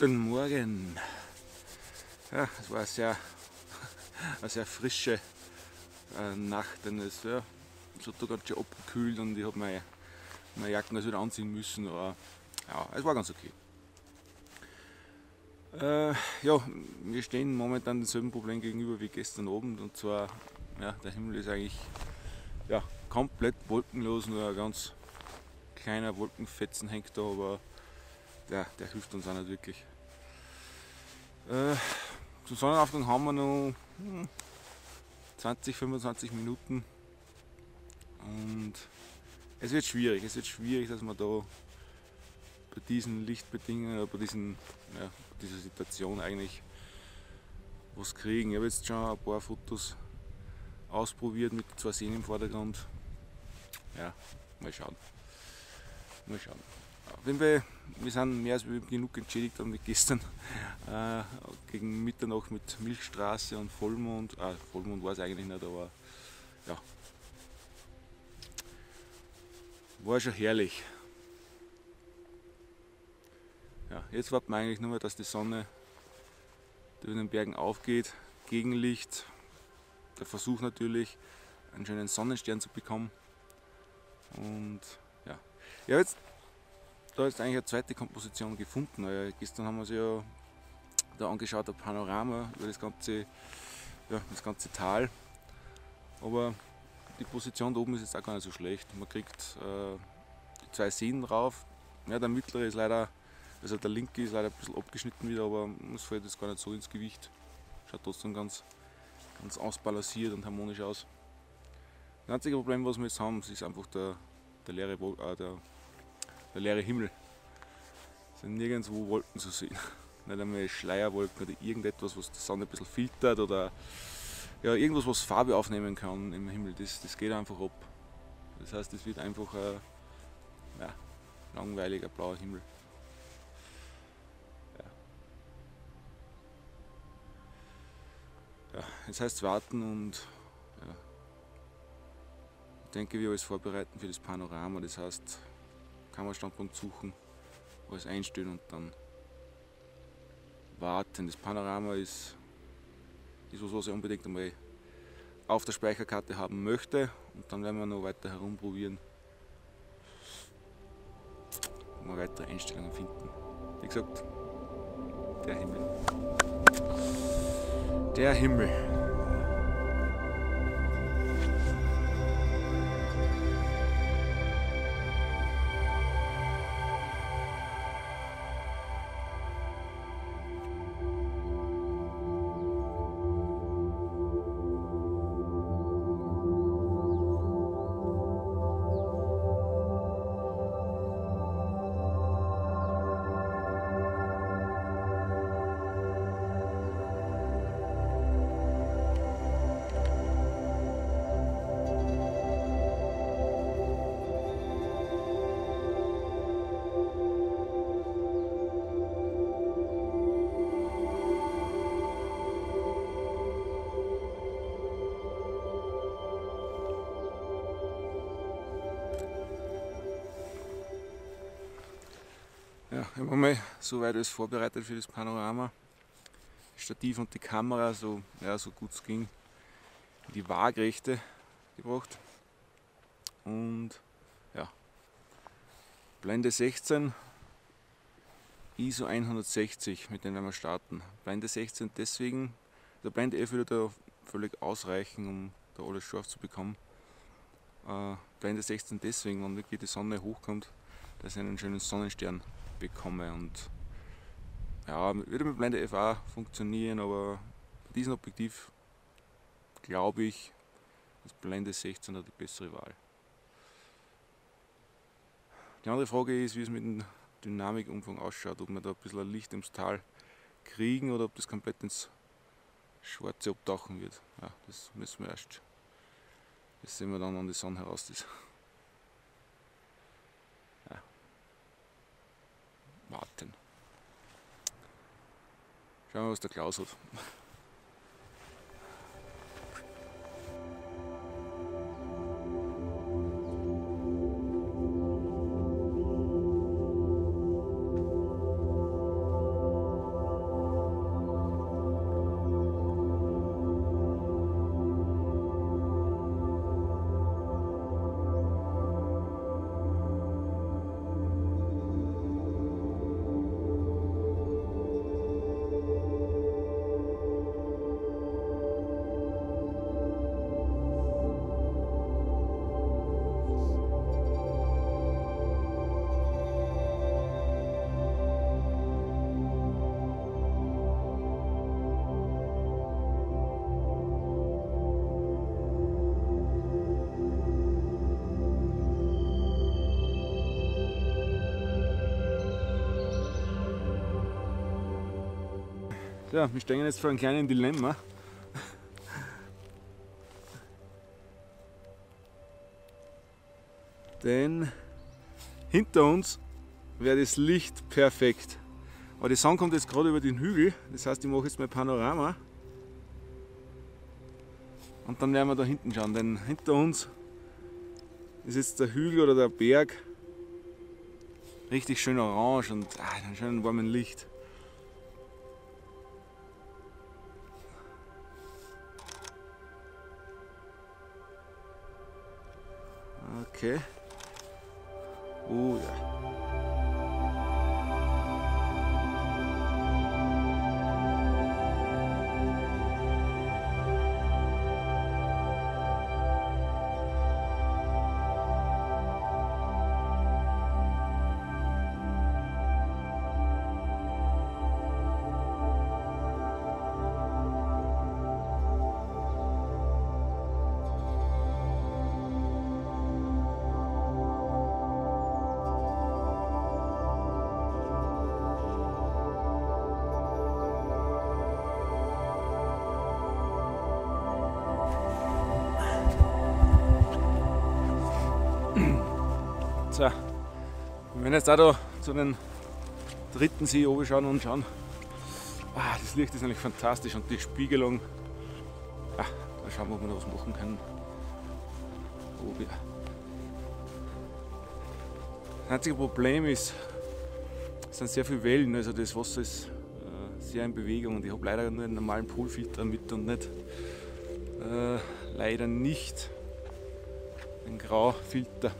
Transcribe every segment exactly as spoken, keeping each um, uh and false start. Guten Morgen. Ja, es war eine sehr, eine sehr frische äh, Nacht, denn es, ja, es hat da ganz schön abgekühlt und ich habe meine, meine Jacken also wieder anziehen müssen, aber ja, es war ganz okay. Äh, ja, wir stehen momentan demselben Problem gegenüber wie gestern Abend, und zwar, ja, der Himmel ist eigentlich ja, komplett wolkenlos, nur ein ganz kleiner Wolkenfetzen hängt da, aber ja, der hilft uns auch nicht wirklich. Äh, zum Sonnenaufgang haben wir noch zwanzig, fünfundzwanzig Minuten und es wird schwierig, es wird schwierig, dass man da bei diesen Lichtbedingungen, bei, diesen, ja, bei dieser Situation eigentlich was kriegen. Ich habe jetzt schon ein paar Fotos ausprobiert mit zwei Seen im Vordergrund. Ja, mal schauen. Mal schauen. Wenn wir, wir sind mehr als genug entschädigt haben wie gestern, äh, gegen Mitternacht mit Milchstraße und Vollmond, äh, Vollmond war es eigentlich nicht, aber ja, war schon herrlich. Ja, jetzt warten wir eigentlich nur mehr, dass die Sonne über den Bergen aufgeht, Gegenlicht, der Versuch natürlich, einen schönen Sonnenstern zu bekommen, und ja, ja jetzt da ist eigentlich eine zweite Komposition gefunden. Ja, gestern haben wir uns ja da angeschaut, ein Panorama über das ganze, ja, das ganze Tal. Aber die Position da oben ist jetzt auch gar nicht so schlecht. Man kriegt äh, die zwei Seen drauf. Ja, der mittlere ist leider, also der linke ist leider ein bisschen abgeschnitten wieder, aber es fällt jetzt gar nicht so ins Gewicht. Schaut trotzdem ganz, ganz ausbalanciert und harmonisch aus. Das einzige Problem, was wir jetzt haben, ist einfach der, der leere äh, der, Der leere Himmel. Es sind nirgendwo Wolken zu sehen. Nicht einmal Schleierwolken oder irgendetwas, was die Sonne ein bisschen filtert, oder ja, irgendwas, was Farbe aufnehmen kann im Himmel. Das, das geht einfach ab. Das heißt, es wird einfach ein ja, langweiliger blauer Himmel. Ja. Ja, jetzt heißt es warten und ja. Ich denke, wir alles vorbereiten für das Panorama. Das heißt, Kamerastandpunkt suchen, alles einstellen und dann warten. Das Panorama ist, ist was, was ich unbedingt einmal auf der Speicherkarte haben möchte, und dann werden wir noch weiter herumprobieren, um weitere Einstellungen finden. Wie gesagt, der Himmel. Der Himmel. Ja, ich habe mal soweit alles vorbereitet für das Panorama. Das Stativ und die Kamera, so, ja, so gut es ging, in die Waagrechte gebracht. Und ja, Blende sechzehn, I S O hundertsechzig, mit denen werden wir starten. Blende sechzehn deswegen, der Blende elf würde da völlig ausreichen, um da alles scharf zu bekommen. Äh, Blende sechzehn deswegen, wenn wirklich die Sonne hochkommt, dass ich einen schönen Sonnenstern bekomme, und ja, würde mit Blende elf auch funktionieren, aber bei diesem Objektiv glaube ich, dass Blende sechzehn die bessere Wahl. Die andere Frage ist, wie es mit dem Dynamikumfang ausschaut, ob wir da ein bisschen Licht ins Tal kriegen oder ob das komplett ins Schwarze abtauchen wird. Ja, das müssen wir erst, das sehen wir dann, wenn die Sonne heraus ist. Warten. Schauen wir mal, was der Klaus hat. Ja, wir stehen jetzt vor einem kleinen Dilemma. Denn hinter uns wäre das Licht perfekt. Aber die Sonne kommt jetzt gerade über den Hügel, das heißt, ich mache jetzt mein Panorama. Und dann werden wir da hinten schauen, denn hinter uns ist jetzt der Hügel oder der Berg richtig schön orange und ah, einen schönen warmen Licht. Okay. Oh ja. So, wir werden jetzt auch da zu den dritten See oben schauen und schauen. Ah, das Licht ist eigentlich fantastisch und die Spiegelung. Ah, mal schauen, ob wir da was machen können. Oh, ja. Das einzige Problem ist, es sind sehr viele Wellen, also das Wasser ist äh, sehr in Bewegung und ich habe leider nur einen normalen Poolfilter mit und nicht. Äh, leider nicht einen Graufilter.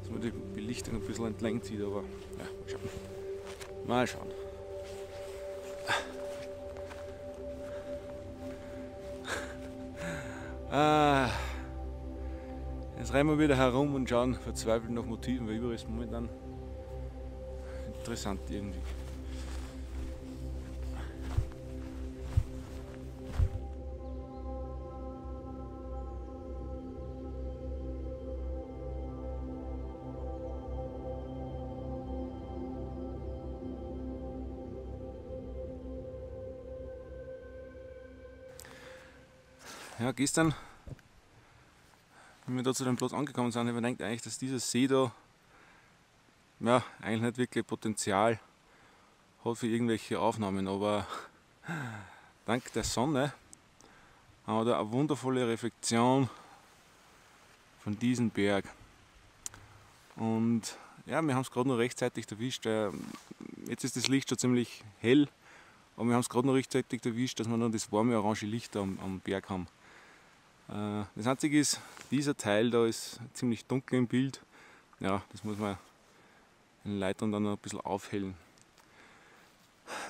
Dass man die Belichtung ein bisschen entlang zieht, aber ja, mal schauen. Mal schauen. Ah, jetzt rennen wir wieder herum und schauen verzweifelt nach Motiven, weil überall ist momentan interessant irgendwie. Ja, gestern, wenn wir da zu dem Platz angekommen sind, habe ich mir gedacht, eigentlich, dass dieser See da ja, eigentlich nicht wirklich Potenzial hat für irgendwelche Aufnahmen, aber dank der Sonne haben wir da eine wundervolle Reflexion von diesem Berg. Und ja, wir haben es gerade noch rechtzeitig erwischt. Jetzt ist das Licht schon ziemlich hell, aber wir haben es gerade noch rechtzeitig erwischt, dass wir noch das warme orange Licht am, am Berg haben. Das einzige ist, dieser Teil da ist ziemlich dunkel im Bild. Ja, das muss man den Lightroom dann noch ein bisschen aufhellen.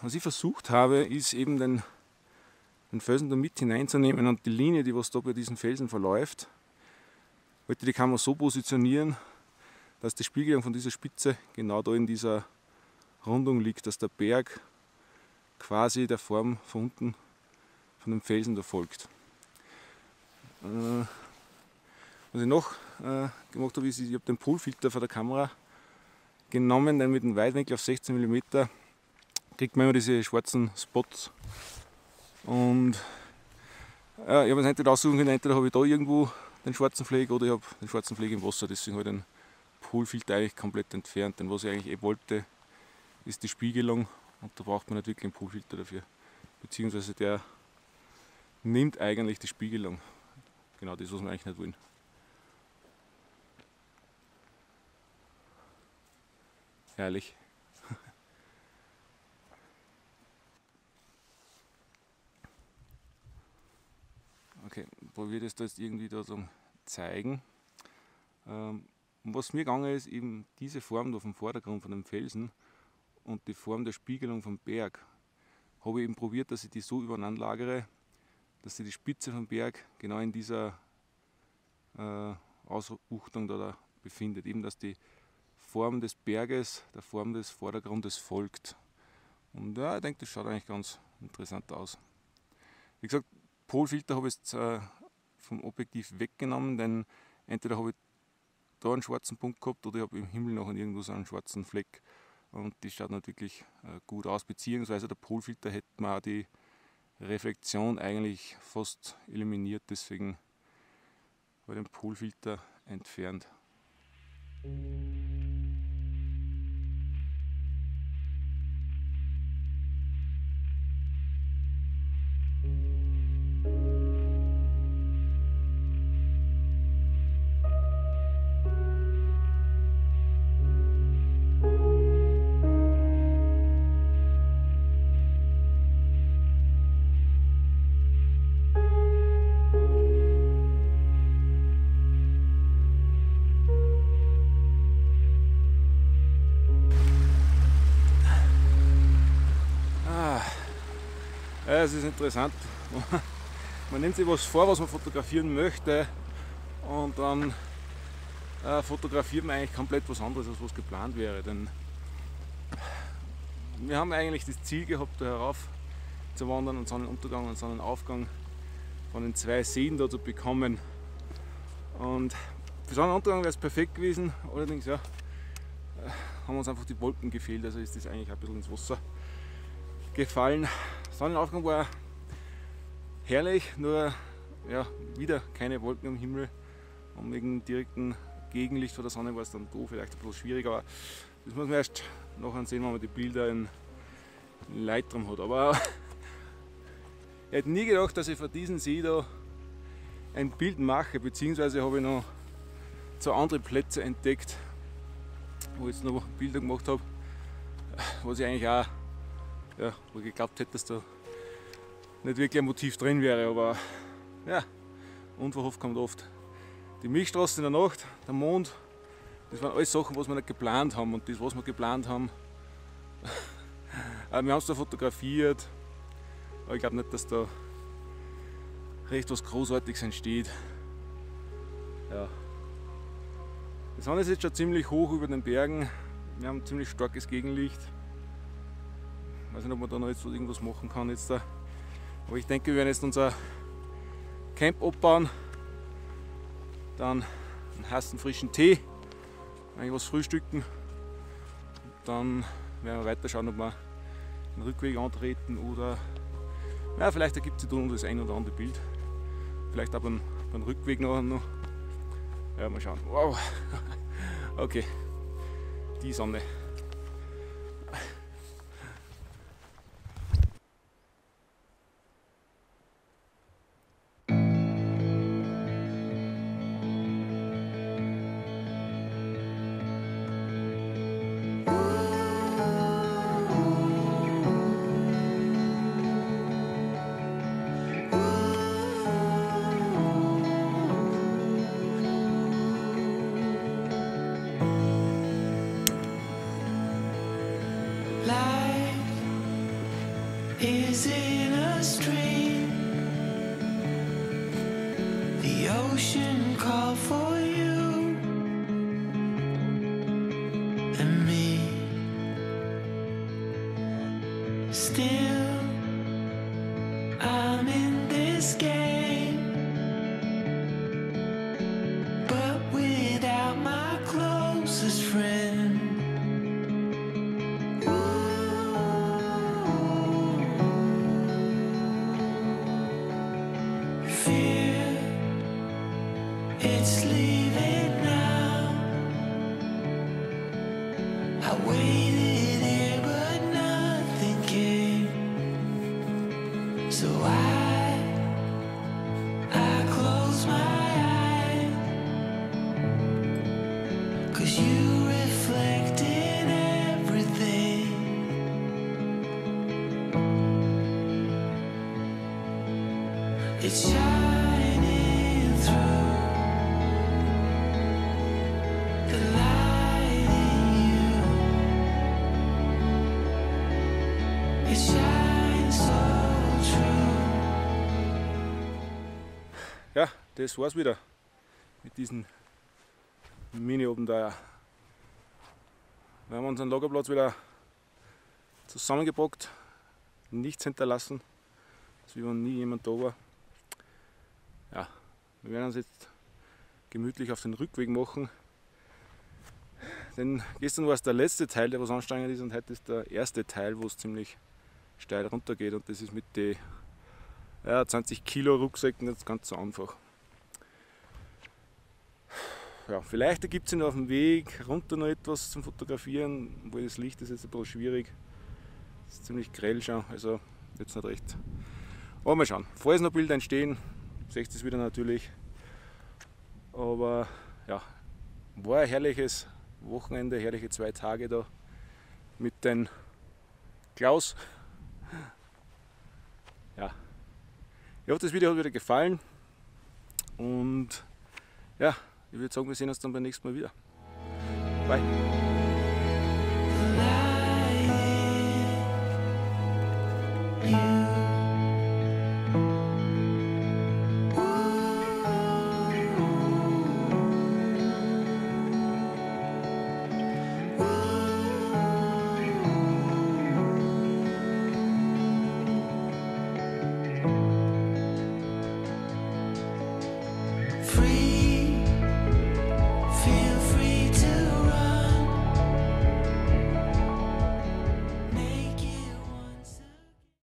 Was ich versucht habe, ist eben den, den Felsen da mit hineinzunehmen und die Linie, die was da bei diesem Felsen verläuft, wollte die Kamera so positionieren, dass die Spiegelung von dieser Spitze genau da in dieser Rundung liegt, dass der Berg quasi der Form von unten von dem Felsen da folgt. Was ich noch äh, gemacht habe, ist, ich habe den Poolfilter von der Kamera genommen, denn mit dem Weitwinkel auf sechzehn Millimeter kriegt man immer diese schwarzen Spots. Und äh, ich habe es entweder aussuchen können, entweder habe ich da irgendwo den schwarzen Fleck oder ich habe den schwarzen Fleck im Wasser, deswegen habe ich den Poolfilter eigentlich komplett entfernt. Denn was ich eigentlich eh wollte, ist die Spiegelung und da braucht man nicht wirklich einen Poolfilter dafür, beziehungsweise der nimmt eigentlich die Spiegelung. Genau, das, was wir eigentlich nicht wollen. Herrlich. Okay, probiere das da jetzt irgendwie da zum zeigen. Ähm, was mir gegangen ist, eben diese Form da vom Vordergrund von dem Felsen und die Form der Spiegelung vom Berg, habe ich eben probiert, dass ich die so übereinander lagere, dass sie die Spitze vom Berg genau in dieser äh, Ausbuchtung da, da befindet. Eben, dass die Form des Berges der Form des Vordergrundes folgt. Und ja, ich denke, das schaut eigentlich ganz interessant aus. Wie gesagt, Polfilter habe ich jetzt äh, vom Objektiv weggenommen, denn entweder habe ich da einen schwarzen Punkt gehabt oder ich habe im Himmel noch irgendwo so einen schwarzen Fleck. und die schaut natürlich gut aus, beziehungsweise der Polfilter hätte man auch die Reflexion eigentlich fast eliminiert, deswegen habe ich den Polfilter entfernt. Es ist interessant, man nimmt sich was vor, was man fotografieren möchte, und dann äh, fotografiert man eigentlich komplett was anderes, als was geplant wäre. Denn wir haben eigentlich das Ziel gehabt, da herauf zu wandern und Sonnenuntergang und Sonnenaufgang von den zwei Seen da zu bekommen. Und für Sonnenuntergang wäre es perfekt gewesen, allerdings ja, haben uns einfach die Wolken gefehlt, also ist das eigentlich ein bisschen ins Wasser gefallen. Sonnenaufgang war herrlich, nur ja, wieder keine Wolken am Himmel und wegen direkten Gegenlicht von der Sonne war es dann doof, vielleicht ein bisschen schwierig, aber das muss man erst noch ansehen, wenn man die Bilder in Lightroom hat. Aber ich hätte nie gedacht, dass ich von diesem See da ein Bild mache, beziehungsweise habe ich noch zwei andere Plätze entdeckt, wo ich jetzt noch Bilder gemacht habe, was ich eigentlich auch Ja, wo ich geglaubt hätte, dass da nicht wirklich ein Motiv drin wäre, aber ja, unverhofft kommt oft. Die Milchstraße in der Nacht, der Mond, das waren alles Sachen, was wir nicht geplant haben, und das, was wir geplant haben, wir haben es da fotografiert, aber ich glaube nicht, dass da recht was Großartiges entsteht. Ja. Die Sonne ist jetzt schon ziemlich hoch über den Bergen, wir haben ziemlich starkes Gegenlicht. Ich weiß nicht, ob man da noch jetzt irgendwas machen kann jetzt da. Aber ich denke, wir werden jetzt unser Camp abbauen. Dann einen heißen frischen Tee, eigentlich was frühstücken. Und dann werden wir weiter schauen, ob wir den Rückweg antreten oder ja, vielleicht ergibt sich dann das ein oder andere Bild. Vielleicht auch beim, beim Rückweg noch, noch. Ja, mal schauen. Wow! Okay, die Sonne. Is in a stream, the ocean called for you and me. Still, I'm in this game, but without my closest friend. It's shining through the light in you. It shines so true. Ja, das war's wieder mit diesem Mini-Open da. Wir haben unseren Lagerplatz wieder zusammengepackt, nichts hinterlassen, als wie wenn nie jemand da war. Ja, wir werden uns jetzt gemütlich auf den Rückweg machen. Denn gestern war es der letzte Teil, der was anstrengend ist, und heute ist der erste Teil, wo es ziemlich steil runter geht, und das ist mit den ja, zwanzig Kilo Rucksäcken jetzt ganz so einfach. Ja, vielleicht ergibt es auf dem Weg runter noch etwas zum Fotografieren, wo das Licht ist jetzt ein bisschen schwierig. Das ist ziemlich grell schon, also jetzt nicht recht. Aber mal schauen, falls noch Bilder entstehen, seht ihr es wieder natürlich. Aber ja, war ein herrliches Wochenende, herrliche zwei Tage da mit den Klaus. Ja, ich hoffe, das Video hat euch wieder gefallen, und ja, ich würde sagen, wir sehen uns dann beim nächsten Mal wieder. Bye. Yeah.